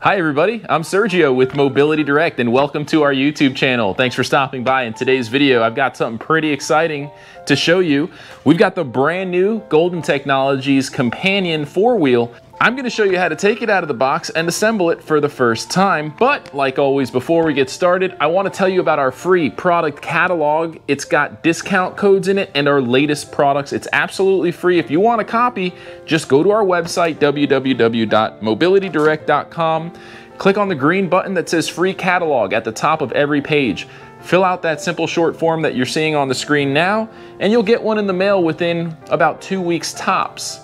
Hi everybody, I'm Sergio with Mobility Direct and welcome to our YouTube channel. Thanks for stopping by. In today's video, I've got something pretty exciting to show you. We've got the brand new Golden Technologies Companion 4-wheel. I'm gonna show you how to take it out of the box and assemble it for the first time. But like always, before we get started, I wanna tell you about our free product catalog. It's got discount codes in it and our latest products. It's absolutely free. If you want a copy, just go to our website, www.mobilitydirect.com. Click on the green button that says free catalog at the top of every page. Fill out that simple short form that you're seeing on the screen now, and you'll get one in the mail within about 2 weeks tops.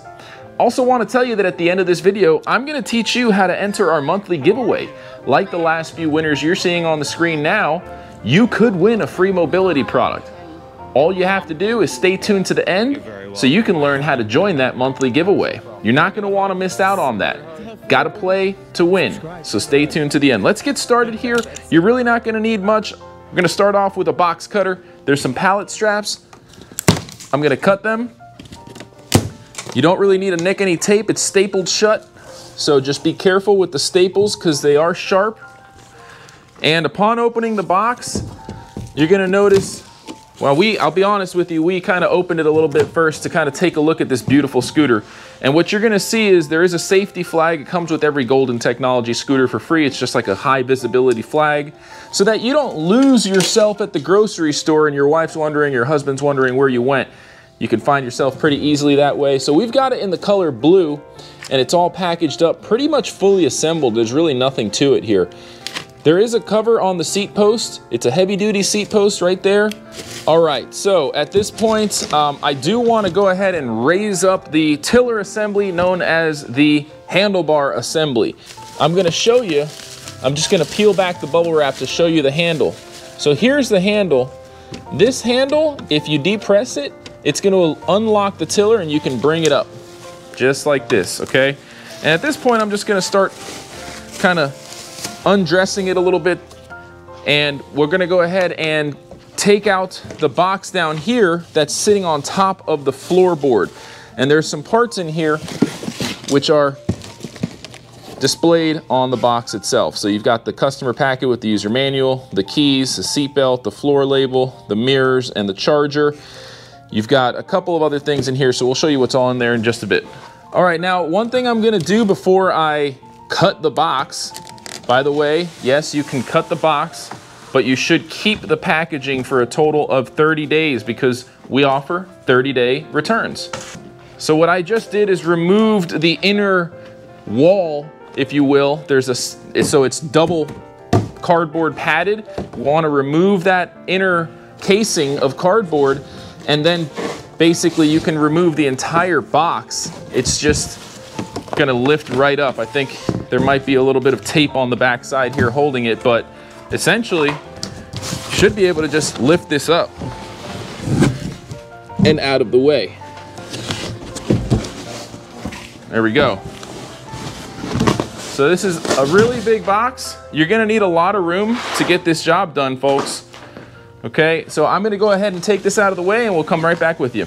Also want to tell you that at the end of this video, I'm going to teach you how to enter our monthly giveaway. Like the last few winners you're seeing on the screen now, you could win a free mobility product. All you have to do is stay tuned to the end so you can learn how to join that monthly giveaway. You're not going to want to miss out on that. Got to play to win, so stay tuned to the end. Let's get started here. You're really not going to need much. We're going to start off with a box cutter. There's some pallet straps. I'm going to cut them. You don't really need to nick any tape, it's stapled shut. So just be careful with the staples because they are sharp. And upon opening the box, you're gonna notice, well, I'll be honest with you, we kind of opened it a little bit first to kind of take a look at this beautiful scooter. And what you're gonna see is there is a safety flag. It comes with every Golden Technology scooter for free. It's just like a high visibility flag so that you don't lose yourself at the grocery store and your wife's wondering, your husband's wondering where you went. You can find yourself pretty easily that way. So we've got it in the color blue and it's all packaged up, pretty much fully assembled. There's really nothing to it here. There is a cover on the seat post. It's a heavy duty seat post right there. All right, so at this point, I do wanna go ahead and raise up the tiller assembly known as the handlebar assembly. I'm gonna show you, I'm just gonna peel back the bubble wrap to show you the handle. So here's the handle. This handle, if you depress it, it's going to unlock the tiller and you can bring it up just like this, okay? And at this point, I'm just going to start kind of undressing it a little bit. And we're going to go ahead and take out the box down here that's sitting on top of the floorboard. And there's some parts in here which are displayed on the box itself. So you've got the customer packet with the user manual, the keys, the seatbelt, the floor label, the mirrors, and the charger. You've got a couple of other things in here, so we'll show you what's all in there in just a bit. All right, now one thing I'm gonna do before I cut the box, by the way, yes, you can cut the box, but you should keep the packaging for a total of 30 days because we offer 30-day returns. So what I just did is removed the inner wall, if you will. So it's double cardboard padded. You wanna remove that inner casing of cardboard and then basically you can remove the entire box. It's just gonna lift right up. I think there might be a little bit of tape on the back side here holding it, but essentially should be able to just lift this up and out of the way. There we go. So this is a really big box. You're gonna need a lot of room to get this job done, folks. Okay, so I'm gonna go ahead and take this out of the way and we'll come right back with you.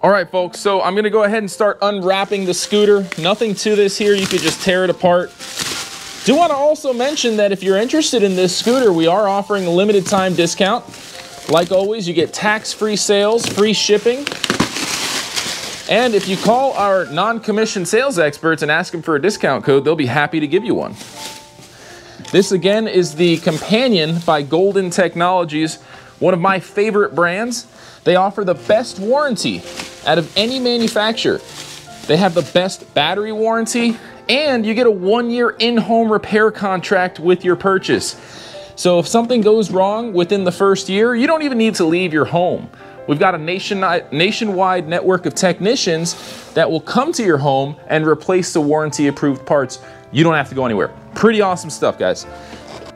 All right, folks, so I'm gonna go ahead and start unwrapping the scooter. Nothing to this here, you could just tear it apart. Do wanna also mention that if you're interested in this scooter, we are offering a limited time discount. Like always, you get tax-free sales, free shipping. And if you call our non-commissioned sales experts and ask them for a discount code, they'll be happy to give you one. This again is the Companion by Golden Technologies. One of my favorite brands. They offer the best warranty out of any manufacturer. They have the best battery warranty and you get a 1-year in-home repair contract with your purchase. So if something goes wrong within the first year, you don't even need to leave your home. We've got a nationwide network of technicians that will come to your home and replace the warranty approved parts. You don't have to go anywhere. Pretty awesome stuff, guys.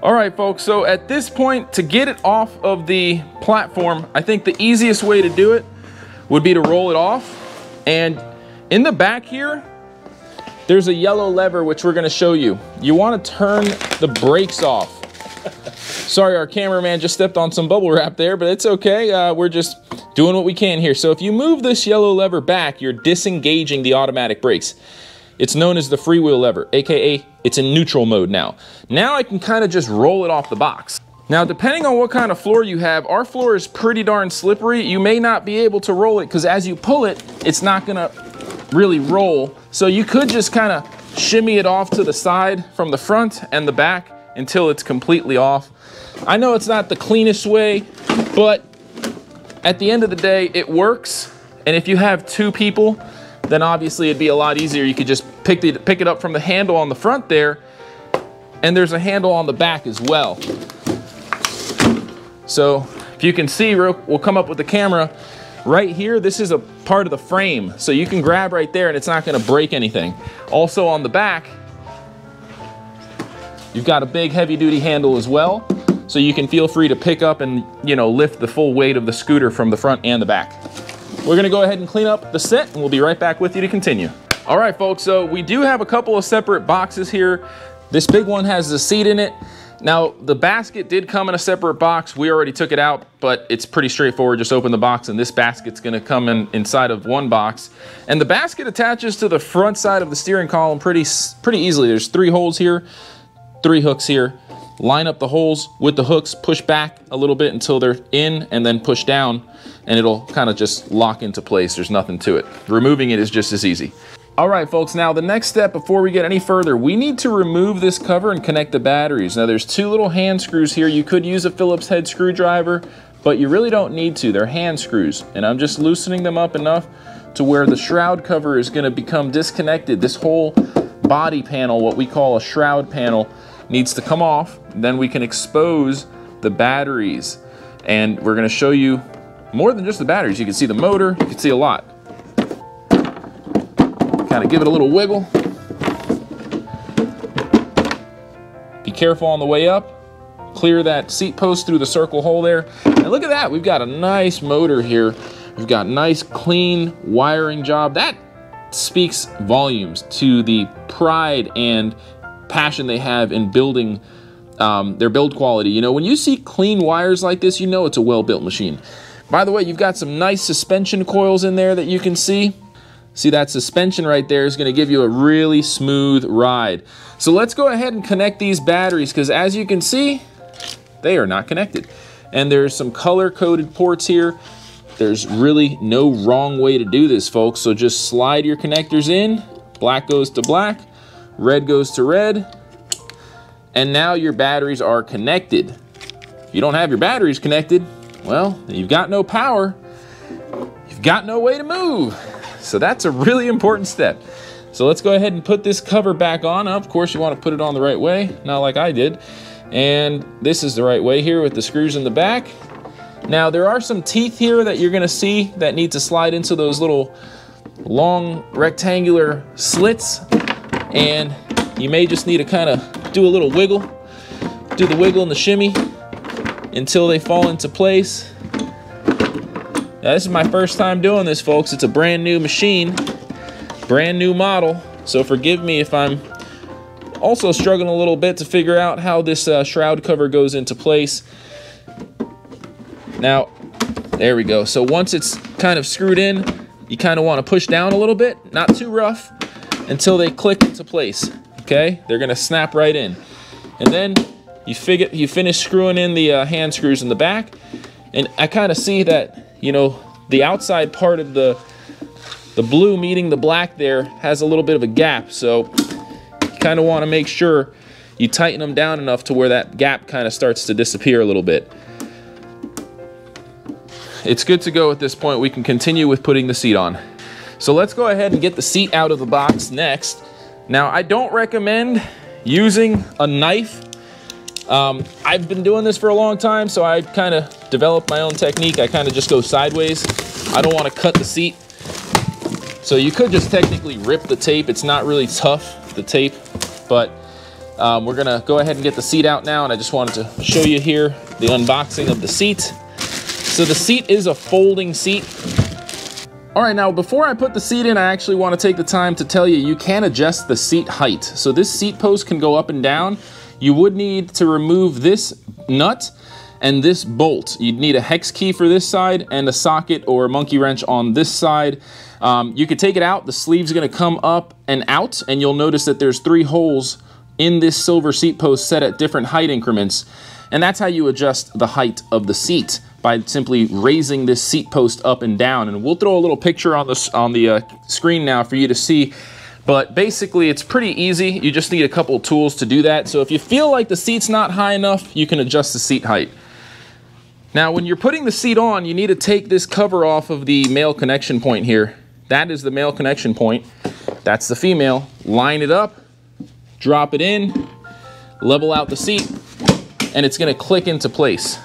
All right, folks, so at this point, to get it off of the platform, I think the easiest way to do it would be to roll it off. And in the back here, there's a yellow lever, which we're gonna show you. You wanna turn the brakes off. Sorry, our cameraman just stepped on some bubble wrap there, but it's okay. We're just doing what we can here. So if you move this yellow lever back, you're disengaging the automatic brakes. It's known as the freewheel lever, AKA it's in neutral mode now. Now I can kind of just roll it off the box. Now, depending on what kind of floor you have, our floor is pretty darn slippery. You may not be able to roll it because as you pull it, it's not gonna really roll. So you could just kind of shimmy it off to the side from the front and the back until it's completely off. I know it's not the cleanest way, but at the end of the day, it works. And if you have two people, then obviously it'd be a lot easier. You could just pick it up from the handle on the front there, and there's a handle on the back as well. So if you can see, we'll come up with the camera right here. This is a part of the frame, so you can grab right there and it's not gonna break anything. Also on the back, you've got a big heavy duty handle as well. So you can feel free to pick up and, you know, lift the full weight of the scooter from the front and the back. We're gonna go ahead and clean up the set and we'll be right back with you to continue. All right, folks, so we do have a couple of separate boxes here. This big one has the seat in it. Now, the basket did come in a separate box. We already took it out, but it's pretty straightforward. Just open the box and this basket's gonna come in inside of one box. And the basket attaches to the front side of the steering column pretty easily. There's three holes here, three hooks here. Line up the holes with the hooks, push back a little bit until they're in, and then push down, and it'll kind of just lock into place. There's nothing to it. Removing it is just as easy. All right, folks, now the next step before we get any further, we need to remove this cover and connect the batteries. Now there's two little hand screws here. You could use a Phillips head screwdriver, but you really don't need to. They're hand screws, and I'm just loosening them up enough to where the shroud cover is gonna become disconnected. This whole body panel, what we call a shroud panel, needs to come off. Then we can expose the batteries. And we're gonna show you more than just the batteries. You can see the motor, you can see a lot. Kind of give it a little wiggle. Be careful on the way up. Clear that seat post through the circle hole there. And look at that, we've got a nice motor here. We've got nice clean wiring job. That speaks volumes to the pride and passion they have in building their build quality. You know, when you see clean wires like this, you know it's a well-built machine. By the way, you've got some nice suspension coils in there that you can see. See that suspension right there is going to give you a really smooth ride. So let's go ahead and connect these batteries because as you can see, they are not connected. And there's some color-coded ports here. There's really no wrong way to do this, folks. So just slide your connectors in. Black goes to black. Red goes to red, and now your batteries are connected. If you don't have your batteries connected, well, you've got no power. You've got no way to move. So that's a really important step. So let's go ahead and put this cover back on. Of course, you want to put it on the right way, not like I did. And this is the right way here with the screws in the back. Now, there are some teeth here that you're going to see that need to slide into those little long rectangular slits. And you may just need to kind of do a little wiggle, do the wiggle and the shimmy until they fall into place. Now this is my first time doing this, folks. It's a brand new machine, brand new model. So forgive me if I'm also struggling a little bit to figure out how this shroud cover goes into place. Now, there we go. So once it's kind of screwed in, you kind of want to push down a little bit, not too rough, until they click into place, okay? They're gonna snap right in. And then you finish screwing in the hand screws in the back, and I kinda see that, you know, the outside part of the blue meeting the black there has a little bit of a gap, so you kinda wanna make sure you tighten them down enough to where that gap kinda starts to disappear a little bit. It's good to go at this point. We can continue with putting the seat on. So let's go ahead and get the seat out of the box next. Now, I don't recommend using a knife. I've been doing this for a long time, so I kind of developed my own technique. I kind of just go sideways. I don't want to cut the seat. So you could just technically rip the tape. It's not really tough, the tape, but we're gonna go ahead and get the seat out now, and I just wanted to show you here the unboxing of the seat. So the seat is a folding seat. All right, now before I put the seat in, I actually want to take the time to tell you, you can adjust the seat height. So this seat post can go up and down. You would need to remove this nut and this bolt. You'd need a hex key for this side and a socket or a monkey wrench on this side. You could take it out. The sleeve's gonna come up and out, and you'll notice that there's 3 holes in this silver seat post set at different height increments. And that's how you adjust the height of the seat, by simply raising this seat post up and down. And we'll throw a little picture on the screen now for you to see. But basically, it's pretty easy. You just need a couple tools to do that. So if you feel like the seat's not high enough, you can adjust the seat height. Now, when you're putting the seat on, you need to take this cover off of the male connection point here. That is the male connection point. That's the female. Line it up, drop it in, level out the seat, and it's gonna click into place.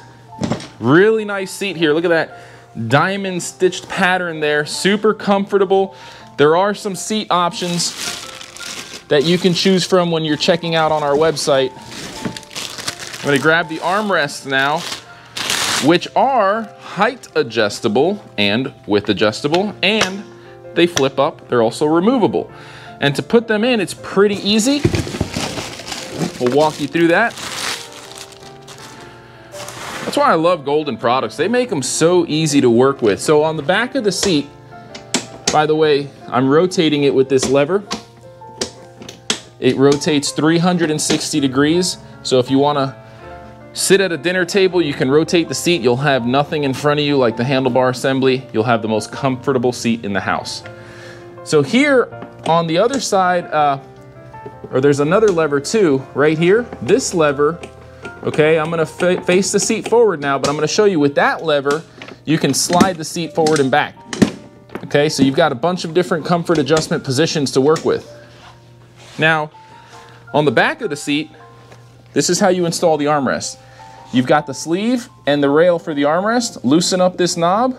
Really nice seat here. Look at that diamond stitched pattern there. Super comfortable. There are some seat options that you can choose from when you're checking out on our website. I'm gonna grab the armrests now, which are height adjustable and width adjustable, and they flip up. They're also removable. And to put them in, it's pretty easy. We'll walk you through that. That's why I love Golden products. They make them so easy to work with. So on the back of the seat, by the way, I'm rotating it with this lever. It rotates 360 degrees. So if you want to sit at a dinner table, you can rotate the seat. You'll have nothing in front of you like the handlebar assembly. You'll have the most comfortable seat in the house. So here on the other side, or there's another lever too, right here. This lever. Okay, I'm gonna face the seat forward now, but I'm gonna show you with that lever, you can slide the seat forward and back. Okay, so you've got a bunch of different comfort adjustment positions to work with. Now, on the back of the seat, this is how you install the armrest. You've got the sleeve and the rail for the armrest. Loosen up this knob,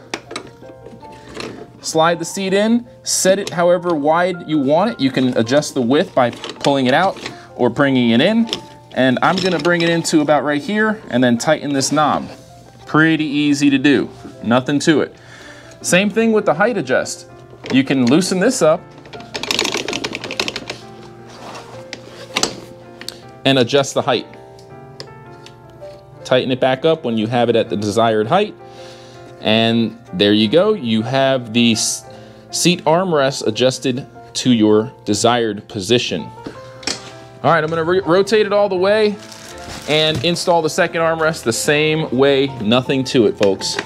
slide the seat in, set it however wide you want it. You can adjust the width by pulling it out or bringing it in. And I'm gonna bring it into about right here and then tighten this knob. Pretty easy to do, nothing to it. Same thing with the height adjust. You can loosen this up and adjust the height. Tighten it back up when you have it at the desired height. And there you go, you have the seat armrest adjusted to your desired position. All right, I'm gonna rotate it all the way and install the second armrest the same way, nothing to it, folks.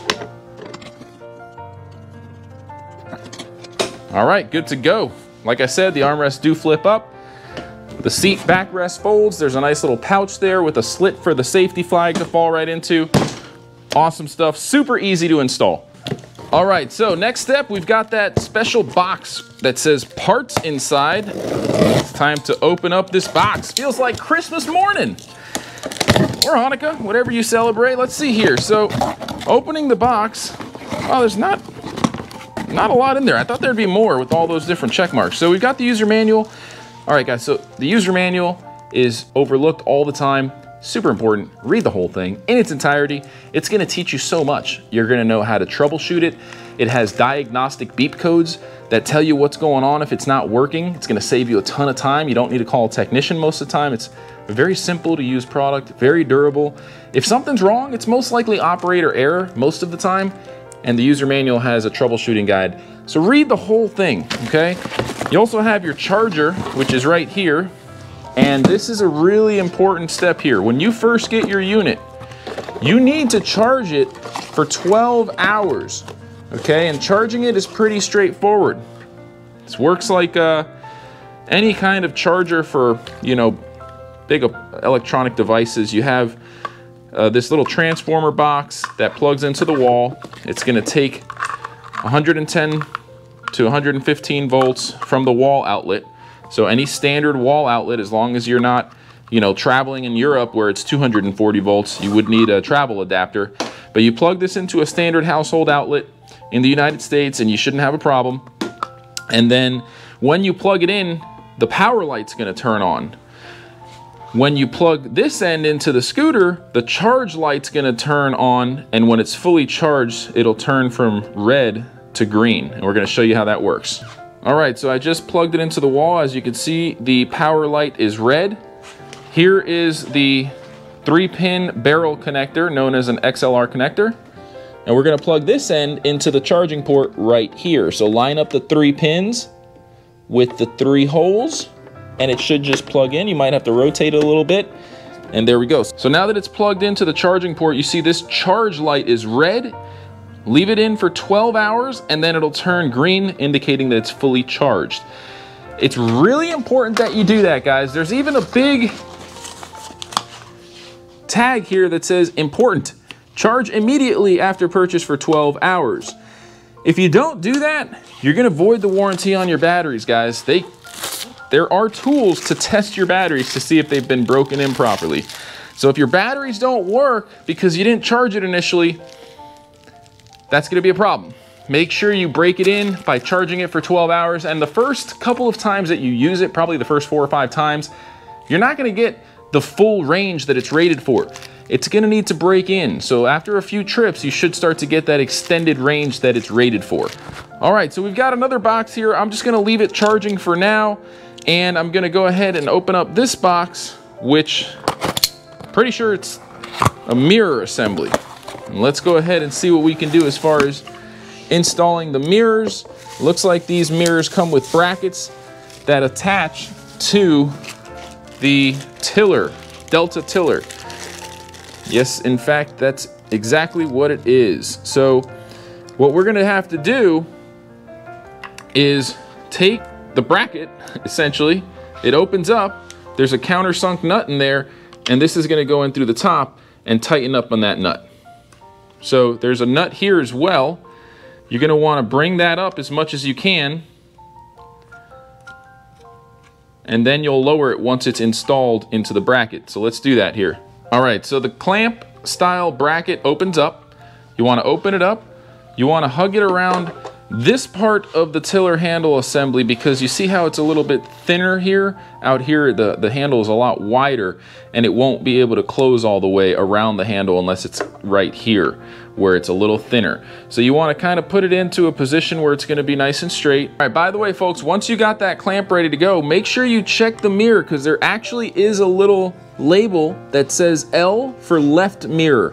All right, good to go. Like I said, the armrests do flip up. The seat backrest folds. There's a nice little pouch there with a slit for the safety flag to fall right into. Awesome stuff, super easy to install. All right, so next step, we've got that special box that says parts inside. It's time to open up this box. Feels like Christmas morning or Hanukkah, whatever you celebrate. Let's see here. So opening the box, oh, there's not a lot in there. I thought there'd be more with all those different check marks. So we've got the user manual. All right, guys, so the user manual is overlooked all the time. Super important. Read the whole thing in its entirety. It's going to teach you so much. You're going to know how to troubleshoot it. It has diagnostic beep codes that tell you what's going on if it's not working. It's going to save you a ton of time. You don't need to call a technician most of the time. It's a very simple to use product, very durable. If something's wrong, it's most likely operator error most of the time. And the user manual has a troubleshooting guide. So read the whole thing, okay? You also have your charger, which is right here. And this is a really important step here. When you first get your unit, you need to charge it for 12 hours, okay? And charging it is pretty straightforward. This works like any kind of charger for, you know, big electronic devices. You have this little transformer box that plugs into the wall. It's gonna take 110 to 115 volts from the wall outlet. So any standard wall outlet, as long as you're not, you know, traveling in Europe where it's 240 volts, you would need a travel adapter. But you plug this into a standard household outlet in the United States and you shouldn't have a problem. And then when you plug it in, the power light's gonna turn on. When you plug this end into the scooter, the charge light's gonna turn on, and when it's fully charged, it'll turn from red to green. And we're gonna show you how that works. All right, so I just plugged it into the wall. As you can see, the power light is red. Here is the 3-pin barrel connector known as an XLR connector. And we're going to plug this end into the charging port right here. So line up the 3 pins with the 3 holes and it should just plug in. You might have to rotate it a little bit. And there we go. So now that it's plugged into the charging port, you see this charge light is red. Leave it in for 12 hours and then it'll turn green, indicating that it's fully charged. It's really important that you do that, guys. There's even a big tag here that says important. Charge immediately after purchase for 12 hours. If you don't do that, you're gonna void the warranty on your batteries, guys. There are tools to test your batteries to see if they've been broken in properly. So if your batteries don't work because you didn't charge it initially, that's gonna be a problem. Make sure you break it in by charging it for 12 hours. And the first couple of times that you use it, probably the first 4 or 5 times, you're not gonna get the full range that it's rated for. It's gonna need to break in. So after a few trips, you should start to get that extended range that it's rated for. All right, so we've got another box here. I'm just gonna leave it charging for now. And I'm gonna go ahead and open up this box, which I'm pretty sure it's a mirror assembly. And let's go ahead and see what we can do as far as installing the mirrors. Looks like these mirrors come with brackets that attach to the tiller, Delta tiller. Yes, in fact, that's exactly what it is. So what we're gonna have to do is take the bracket, essentially. It opens up, there's a countersunk nut in there, and this is gonna go in through the top and tighten up on that nut. So there's a nut here as well. You're gonna wanna bring that up as much as you can, and then you'll lower it once it's installed into the bracket. So let's do that here. All right, so the clamp style bracket opens up. You wanna open it up. You wanna hug it around this part of the tiller handle assembly because you see how it's a little bit thinner here? Out here, the handle is a lot wider and it won't be able to close all the way around the handle unless it's right here where it's a little thinner. So you wanna kinda put it into a position where it's gonna be nice and straight. All right, by the way, folks, once you got that clamp ready to go, make sure you check the mirror because there actually is a little label that says L for left mirror,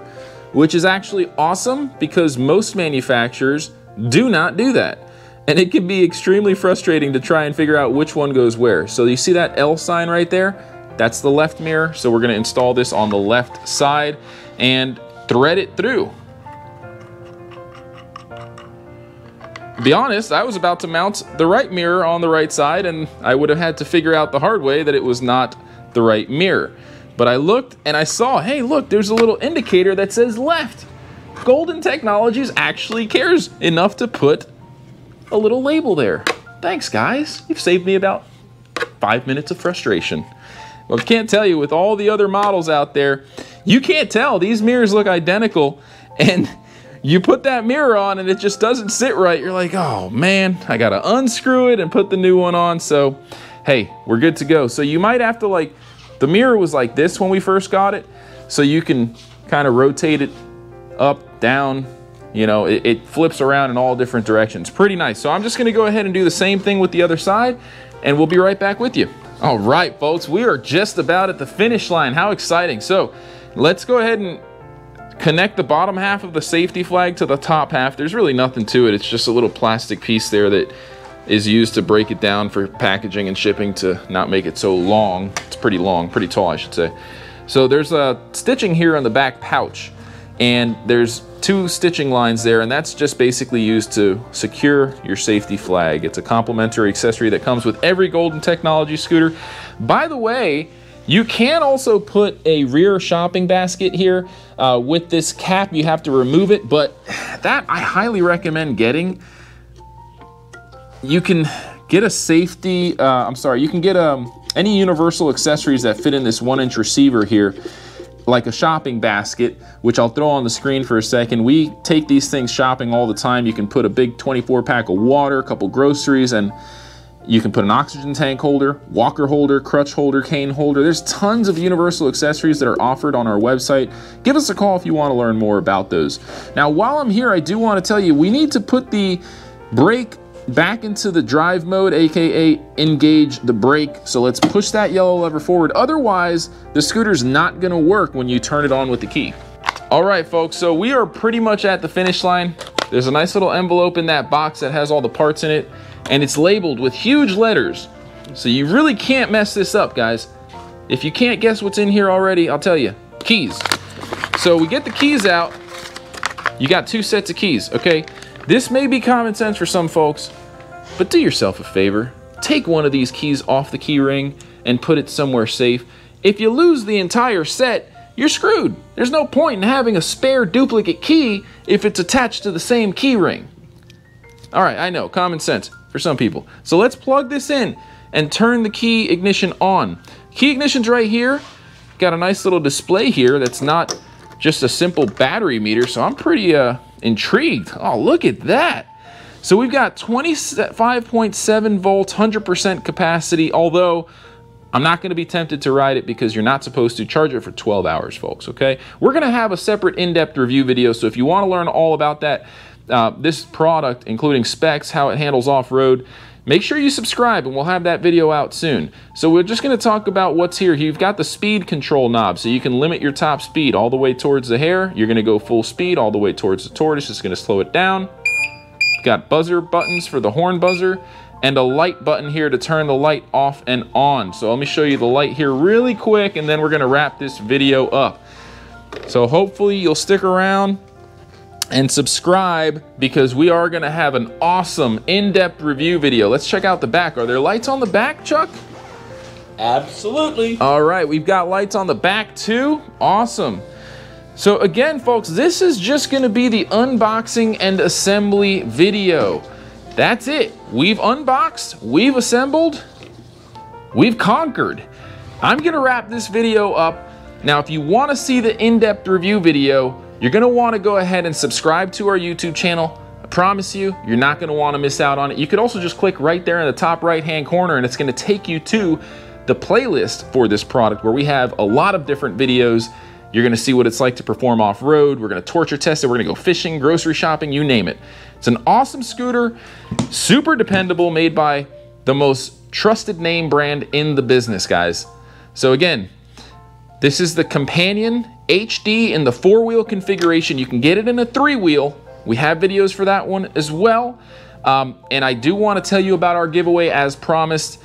which is actually awesome because most manufacturers do not do that. And it can be extremely frustrating to try and figure out which one goes where. So you see that L sign right there? That's the left mirror. So we're gonna install this on the left side and thread it through. To be honest, I was about to mount the right mirror on the right side and I would have had to figure out the hard way that it was not the right mirror. But I looked and I saw, hey, look, there's a little indicator that says left. Golden Technologies actually cares enough to put a little label there. Thanks, guys. You've saved me about 5 minutes of frustration. Well, I can't tell you, with all the other models out there, you can't tell. These mirrors look identical, and you put that mirror on, and it just doesn't sit right. You're like, oh, man, I got to unscrew it and put the new one on. So, hey, we're good to go. So you might have to, like, the mirror was like this when we first got it, so you can kind of rotate it up, down, you know, it flips around in all different directions. Pretty nice. So I'm just gonna go ahead and do the same thing with the other side and we'll be right back with you. All right, folks, we are just about at the finish line. How exciting. So let's go ahead and connect the bottom half of the safety flag to the top half. There's really nothing to it. It's just a little plastic piece there that is used to break it down for packaging and shipping to not make it so long. It's pretty long, pretty tall, I should say. So there's a stitching here on the back pouch. And there's 2 stitching lines there, and that's just basically used to secure your safety flag. It's a complimentary accessory that comes with every Golden Technology scooter. By the way, you can also put a rear shopping basket here. With this cap, you have to remove it, but that I highly recommend getting. You can get a safety, any universal accessories that fit in this 1-inch receiver here, like a shopping basket, which I'll throw on the screen for a second. We take these things shopping all the time. You can put a big 24-pack of water, a couple groceries, and you can put an oxygen tank holder, walker holder, crutch holder, cane holder. There's tons of universal accessories that are offered on our website. Give us a call if you want to learn more about those. Now, while I'm here, I do want to tell you, we need to put the brake back into the drive mode, AKA engage the brake. So let's push that yellow lever forward. Otherwise, the scooter's not gonna work when you turn it on with the key. All right, folks, so we are pretty much at the finish line. There's a nice little envelope in that box that has all the parts in it, and it's labeled with huge letters. So you really can't mess this up, guys. If you can't guess what's in here already, I'll tell you, keys. So we get the keys out. You got two sets of keys, okay? This may be common sense for some folks, but do yourself a favor. Take one of these keys off the key ring and put it somewhere safe. If you lose the entire set, you're screwed. There's no point in having a spare duplicate key if it's attached to the same key ring. All right, I know, common sense for some people. So let's plug this in and turn the key ignition on. Key ignition's right here. Got a nice little display here that's not just a simple battery meter, so I'm pretty intrigued. Oh, look at that. So we've got 25.7 volts, 100% capacity, although I'm not gonna be tempted to ride it because you're not supposed to charge it for 12 hours, folks, okay? We're gonna have a separate in-depth review video, so if you wanna learn all about that, this product, including specs, how it handles off-road, make sure you subscribe and we'll have that video out soon. So we're just gonna talk about what's here. You've got the speed control knob, so you can limit your top speed all the way towards the hare. You're gonna go full speed all the way towards the tortoise. It's gonna slow it down. Got buzzer buttons for the horn buzzer and a light button here to turn the light off and on. So let me show you the light here really quick and then we're gonna wrap this video up. So hopefully you'll stick around and subscribe because we are gonna have an awesome in-depth review video. Let's check out the back. Are there lights on the back, Chuck? Absolutely. All right, we've got lights on the back too. Awesome. So again, folks, this is just gonna be the unboxing and assembly video. That's it. We've unboxed, we've assembled, we've conquered. I'm gonna wrap this video up. Now, if you wanna see the in-depth review video, you're gonna wanna go ahead and subscribe to our YouTube channel. I promise you, you're not gonna wanna miss out on it. You could also just click right there in the top right-hand corner and it's gonna take you to the playlist for this product where we have a lot of different videos. You're gonna see what it's like to perform off-road. We're gonna torture test it. We're gonna go fishing, grocery shopping, you name it. It's an awesome scooter, super dependable, made by the most trusted name brand in the business, guys. So again, this is the Companion HD in the four-wheel configuration. You can get it in a three-wheel. We have videos for that one as well. And I do want to tell you about our giveaway as promised.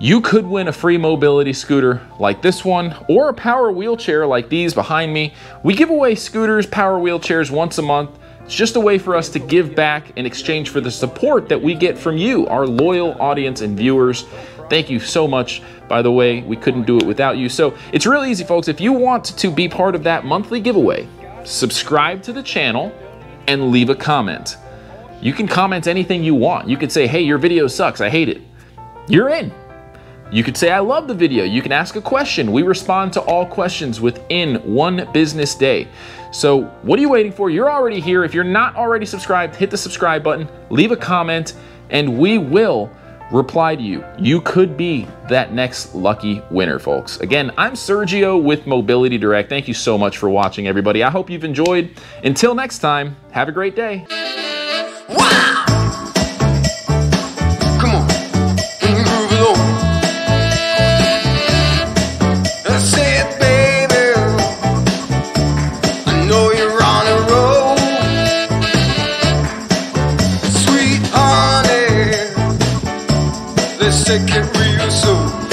You could win a free mobility scooter like this one or a power wheelchair like these behind me. We give away scooters, power wheelchairs once a month. It's just a way for us to give back in exchange for the support that we get from you, our loyal audience and viewers. Thank you so much. By the way, we couldn't do it without you. So it's really easy, folks. If you want to be part of that monthly giveaway, subscribe to the channel and leave a comment. You can comment anything you want. You could say, hey, your video sucks, I hate it. You're in. You could say, I love the video. You can ask a question. We respond to all questions within one business day. So what are you waiting for? You're already here. If you're not already subscribed, hit the subscribe button, leave a comment, and we will reply to you. You could be that next lucky winner, folks. Again, I'm Sergio with Mobility Direct. Thank you so much for watching, everybody. I hope you've enjoyed. Until next time, have a great day. Wow! Come on, groove it over. That's it, baby. I know you're on a roll. Sweet honey, let's take it real soon.